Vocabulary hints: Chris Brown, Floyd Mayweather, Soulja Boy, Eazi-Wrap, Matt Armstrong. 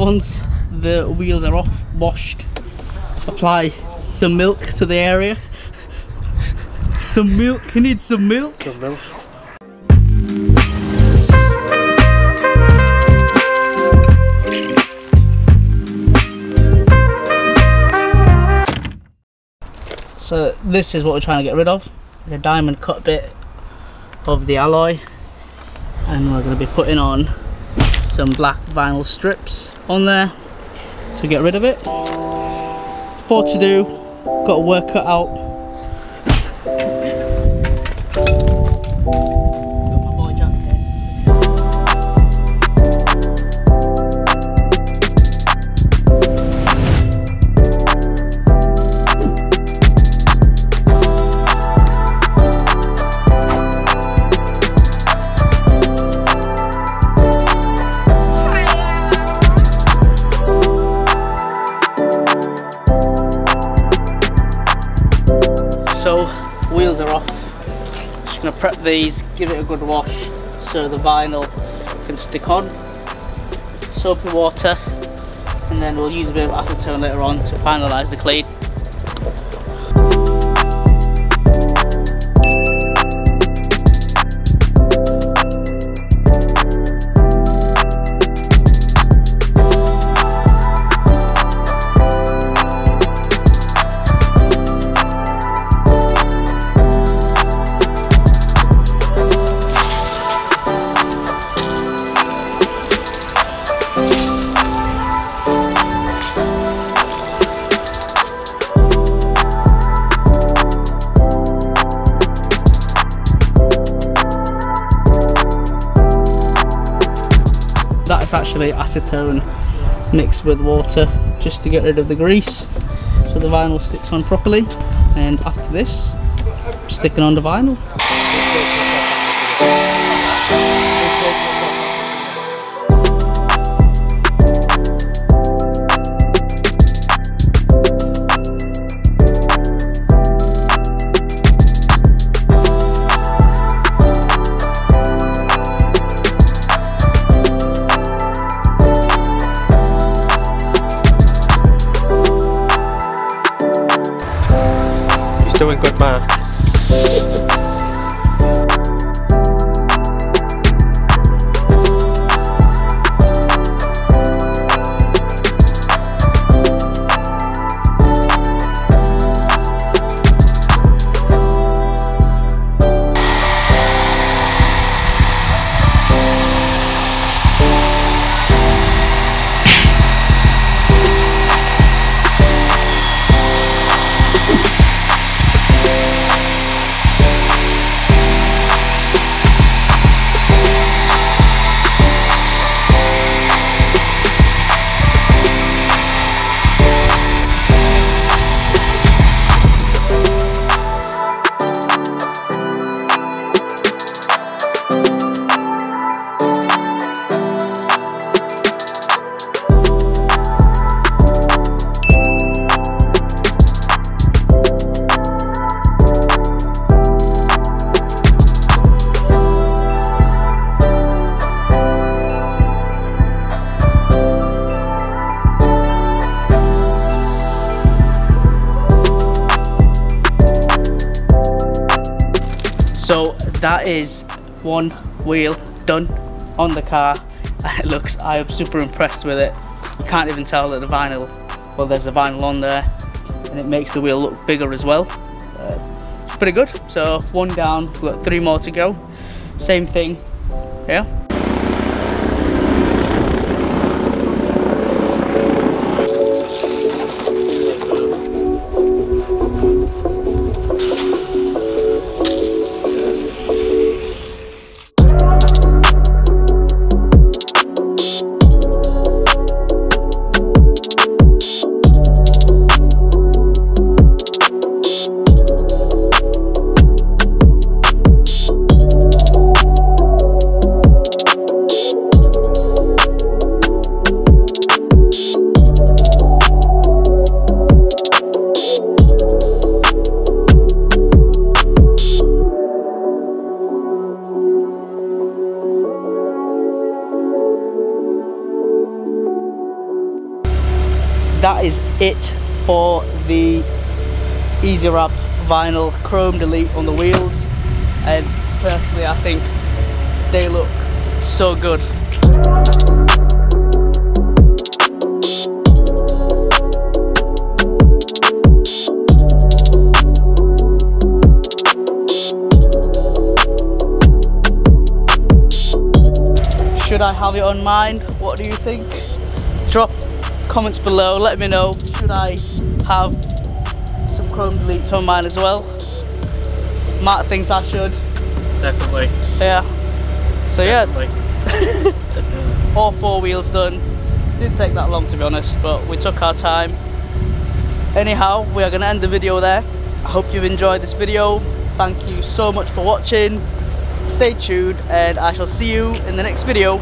once the wheels are off, washed, apply some milk to the area. Some milk, you need some milk. Some milk. So this is what we're trying to get rid of, the diamond cut bit of the alloy, and we're going to be putting on some black vinyl strips on there to get rid of it. Four to do, got to work cut out. Got my boy Jack here. So wheels are off, just going to prep these, give it a good wash so the vinyl can stick on. Soap and water, and then we'll use a bit of acetone later on to finalise the clean. That's actually acetone mixed with water just to get rid of the grease so the vinyl sticks on properly, and after this, sticking on the vinyl. Doing good, man. So that is one wheel done on the car. It looks, I'm super impressed with it. You can't even tell that the vinyl, well, there's a vinyl on there, and it makes the wheel look bigger as well. It's pretty good. So one down, we've got three more to go. Same thing here. that is it for the Eazi-Wrap vinyl chrome delete on the wheels, and personally I think they look so good. Should I have it on mine? What do you think? Drop comments below, let me know. Should I have some chrome deletes on mine as well? Matt thinks I should. Definitely. Yeah. So definitely. Yeah. All four wheels done. Didn't take that long to be honest, but we took our time. Anyhow, we are going to end the video there. I hope you've enjoyed this video. Thank you so much for watching. Stay tuned and I shall see you in the next video.